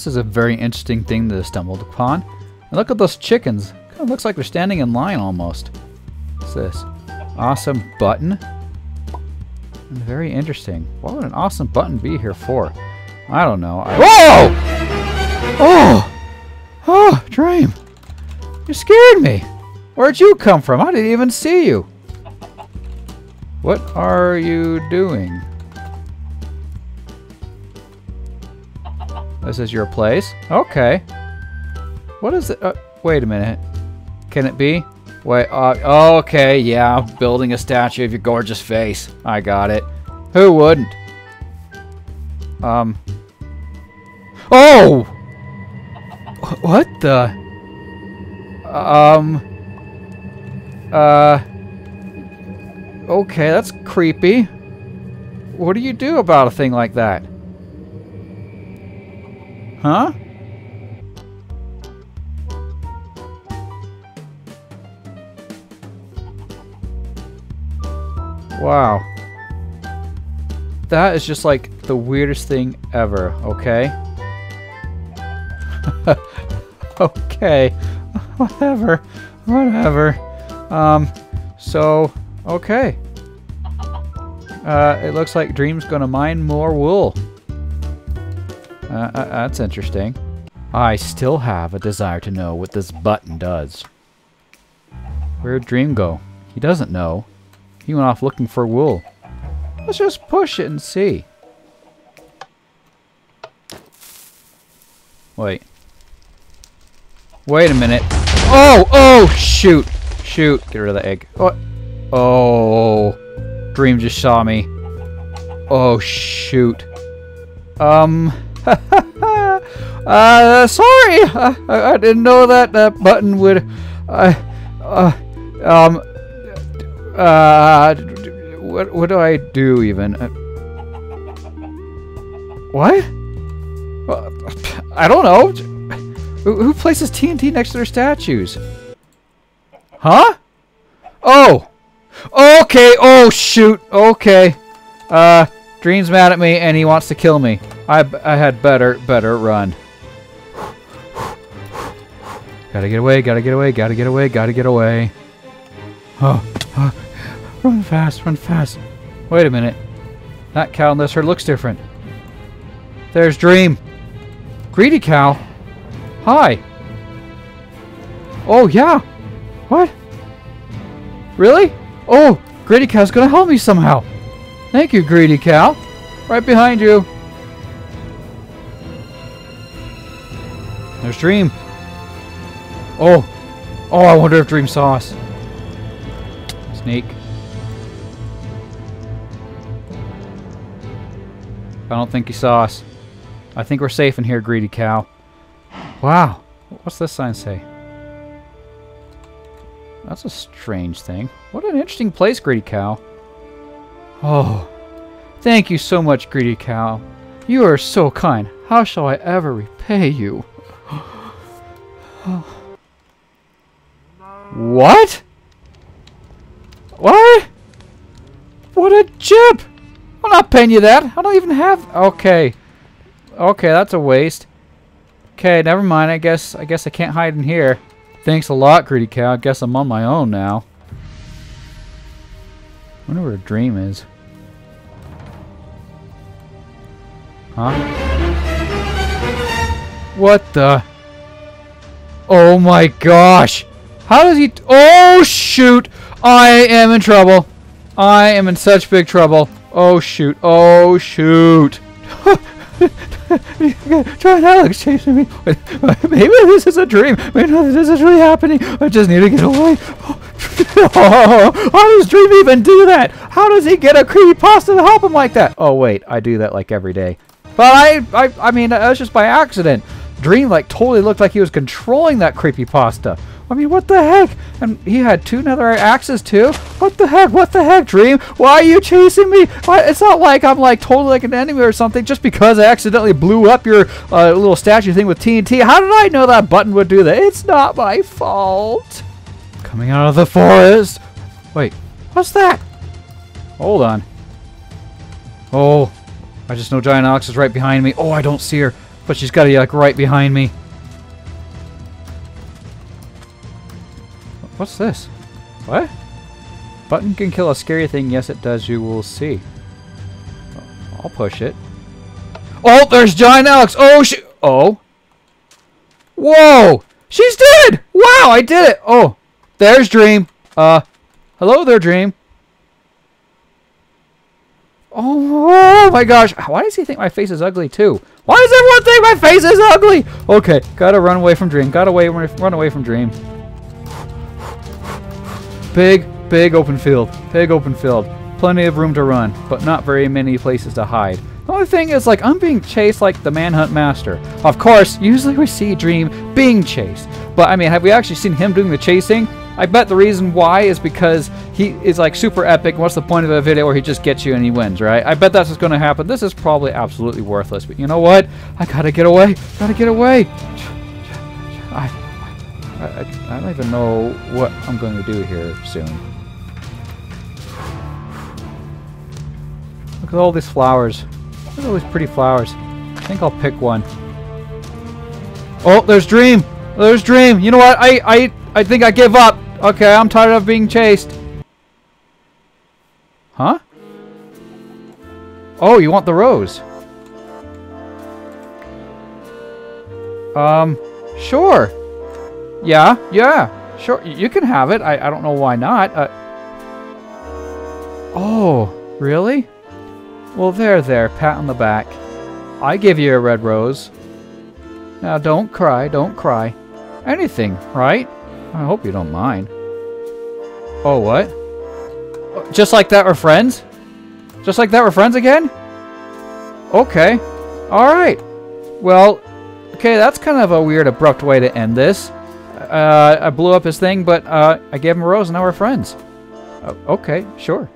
This is a very interesting thing that I stumbled upon. And look at those chickens. Kind of looks like they're standing in line almost. What's this? Awesome button. Very interesting. What would an awesome button be here for? I don't know. Whoa! Oh, Dream. You scared me. Where'd you come from? I didn't even see you. What are you doing? This is your place? Okay. What is it? Wait a minute. Can it be? Wait, okay, yeah, building a statue of your gorgeous face. I got it. Who wouldn't? Oh! What the? Okay, that's creepy. What do you do about a thing like that? Huh? Wow. That is just like the weirdest thing ever, okay? Okay. Whatever. So, okay. It looks like Dream's gonna mine more wool. That's interesting. I still have a desire to know what this button does. Where'd Dream go? He doesn't know. He went off looking for wool. Let's just push it and see. Wait a minute. Oh, shoot. Get rid of the egg. Oh, Dream just saw me. Oh, shoot. Sorry. I didn't know that that button would, what do I do even? What? I don't know. Who places TNT next to their statues? Huh? Oh. Okay. Oh shoot. Okay. Dream's mad at me and he wants to kill me. I had better run. Gotta get away. Oh. Run fast. Wait a minute. That cow and this herd looks different. There's Dream. Greedy Cow. Hi. Oh, yeah. What? Really? Oh, Greedy Cow's gonna help me somehow. Thank you, Greedy Cow. Right behind you. There's Dream. Oh, I wonder if Dream saw us. Sneak. I don't think he saw us. I think we're safe in here, Greedy Cow. Wow. What's this sign say? That's a strange thing. What an interesting place, Greedy Cow. Oh. Thank you so much, Greedy Cow. You are so kind. How shall I ever repay you? What? What? What a jib! I'm not paying you that. I don't even have. Okay, that's a waste. Okay, never mind. I guess I can't hide in here. Thanks a lot, Greedy Cow. I guess I'm on my own now. I wonder where Dream is. Huh? What the? Oh my gosh! How does he? Oh shoot! I am in trouble. I am in such big trouble. Oh shoot! Giant Alex chasing me. Maybe this is a dream. Maybe this is really happening. I just need to get away. How does Dream even do that? How does he get a creepypasta to help him like that? Oh wait, I do that like every day. But I mean, that was just by accident. Dream like totally looked like he was controlling that creepypasta. I mean, what the heck? And he had two netherite axes too? What the heck, Dream? Why are you chasing me? It's not like I'm like totally like an enemy or something just because I accidentally blew up your little statue thing with TNT. How did I know that button would do that? It's not my fault. Coming out of the forest. Wait, what's that? Hold on. Oh, I just know Giant Alex is right behind me. Oh, I don't see her. But she's gotta be like right behind me. What's this? What? Button can kill a scary thing. Yes, it does. You will see. I'll push it. Oh, there's Giant Alex. Oh, she. Oh. Whoa. She's dead. Wow, I did it. Oh, there's Dream. Hello there, Dream. Oh my gosh. Why does he think my face is ugly too? Why does everyone think my face is ugly? Okay, gotta run away from Dream. Run away from Dream. Big open field. Big open field. Plenty of room to run, but not very many places to hide. The only thing is, like, I'm being chased like the Manhunt Master. Of course, usually we see Dream being chased. But, I mean, have we actually seen him doing the chasing? I bet the reason why is because he is, like, super epic. What's the point of a video where he just gets you and he wins, right? I bet that's what's going to happen. This is probably absolutely worthless. But you know what? I gotta get away. Gotta get away. I don't even know what I'm going to do here soon. Look at all these flowers. Look at all these pretty flowers. I think I'll pick one. Oh, there's Dream! There's Dream! You know what? I think I give up. Okay, I'm tired of being chased. Huh? Oh, you want the rose? Sure. Yeah, sure. You can have it. I don't know why not. Oh, really? Well, there. Pat on the back. I give you a red rose. Now, don't cry. Anything, right? I hope you don't mind. Oh, what? Just like that, we're friends? Just like that, we're friends again? Okay. All right. Well, okay, that's kind of a weird, abrupt way to end this. I blew up his thing, but I gave him a rose and now we're friends. Okay, sure.